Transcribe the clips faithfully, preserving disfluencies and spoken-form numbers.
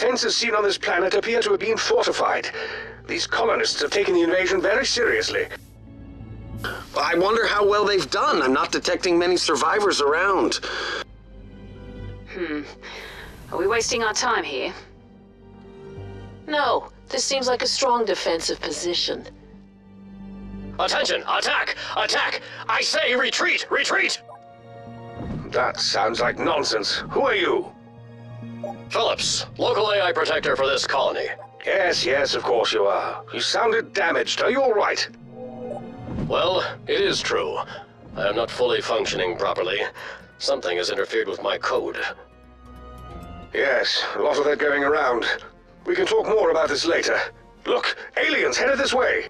Defenses seen on this planet appear to have been fortified. These colonists have taken the invasion very seriously. I wonder how well they've done. I'm not detecting many survivors around. Hmm. Are we wasting our time here? No. This seems like a strong defensive position. Attention! Attack! Attack! I say retreat! Retreat! That sounds like nonsense. Who are you? Phillips, local A I protector for this colony. Yes, yes, of course you are. You sounded damaged. Are you all right? Well, it is true. I am not fully functioning properly. Something has interfered with my code. Yes, a lot of that going around. We can talk more about this later. Look, aliens headed this way.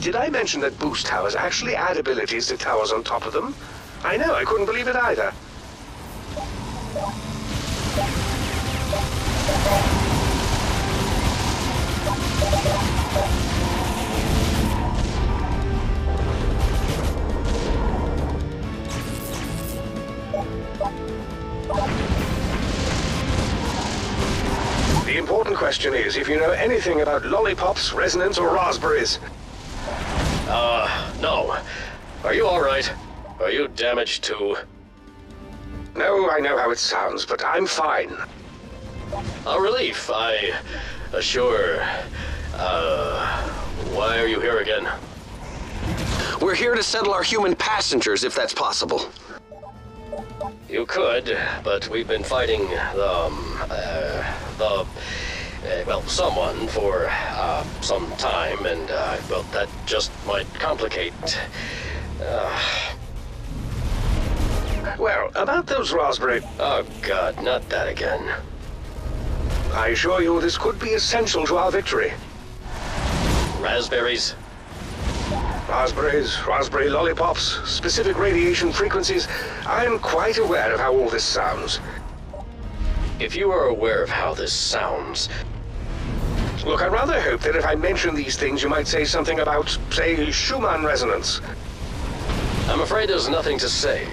Did I mention that boost towers actually add abilities to towers on top of them? I know, I couldn't believe it either. The important question is if you know anything about lollipops, resonance, or raspberries. Uh, no. Are you alright? Are you damaged too? No, I know how it sounds, but I'm fine. A relief, I assure. Uh, why are you here again? We're here to settle our human passengers, if that's possible. You could, but we've been fighting the, um, uh, the... Uh, well, someone for uh, some time, and uh, well, that just might complicate. Uh... Well, about those raspberry. Oh God, not that again! I assure you, this could be essential to our victory. Raspberries, raspberries, raspberry lollipops, specific radiation frequencies. I'm quite aware of how all this sounds. If you are aware of how this sounds. Look, I rather hope that if I mention these things, you might say something about, say, Schumann resonance. I'm afraid there's nothing to say.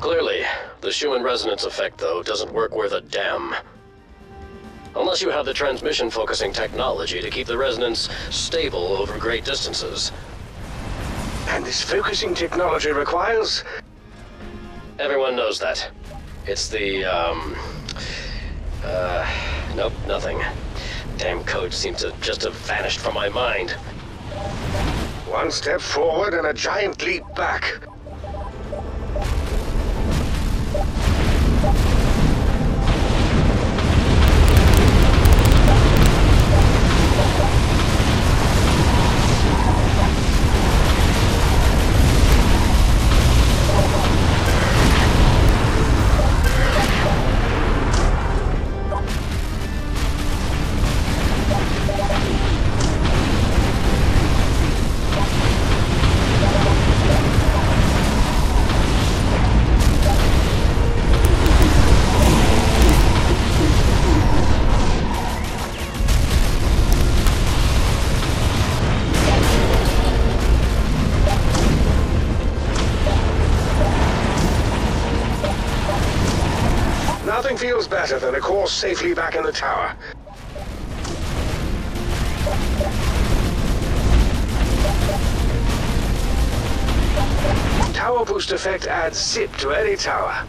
Clearly, the Schumann resonance effect, though, doesn't work worth a damn. Unless you have the transmission-focusing technology to keep the resonance stable over great distances. And this focusing technology requires... Everyone knows that. It's the, um... Uh, nope, nothing. Damn code seems to just have vanished from my mind. One step forward and a giant leap back. Nothing feels better than a course safely back in the tower. Tower boost effect adds zip to any tower.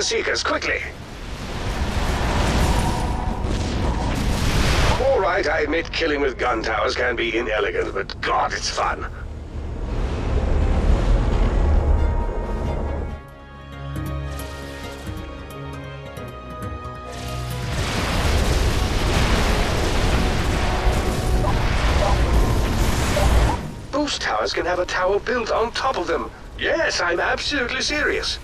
Seekers, quickly! All right, I admit killing with gun towers can be inelegant, but God, it's fun! Boost towers can have a tower built on top of them. Yes, I'm absolutely serious.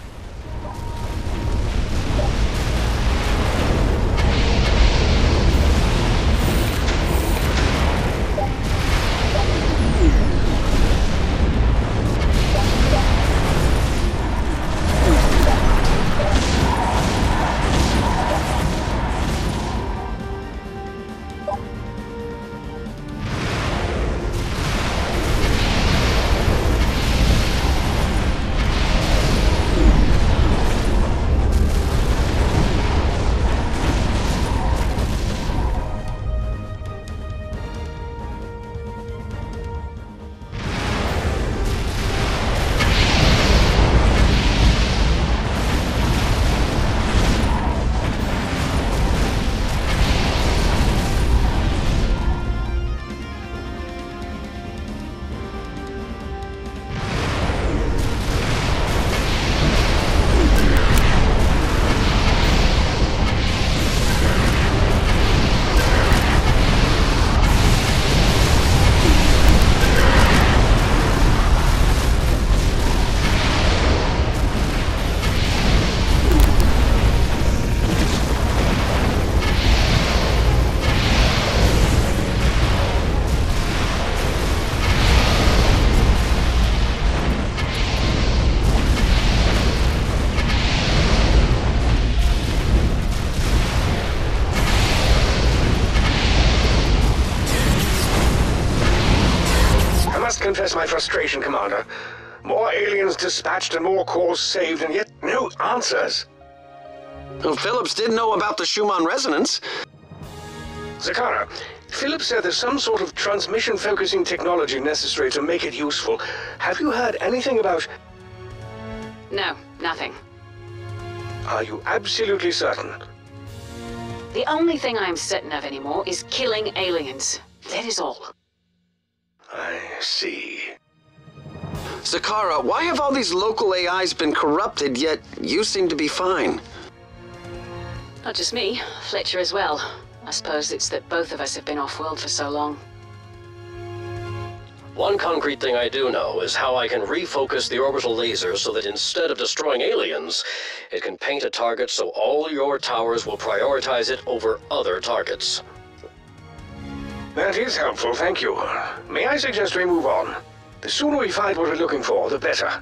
Confess my frustration, Commander. More aliens dispatched and more cores saved, and yet no answers. Well, Phillips did know about the Schumann resonance. Zakara, Phillips said there's some sort of transmission-focusing technology necessary to make it useful. Have you heard anything about... No, nothing. Are you absolutely certain? The only thing I'm certain of anymore is killing aliens. That is all. I see. Zakara, why have all these local A Is been corrupted, yet you seem to be fine? Not just me, Fletcher as well. I suppose it's that both of us have been off-world for so long. One concrete thing I do know is how I can refocus the orbital laser so that instead of destroying aliens, it can paint a target so all your towers will prioritize it over other targets. That is helpful, thank you. May I suggest we move on? The sooner we find what we're looking for, the better.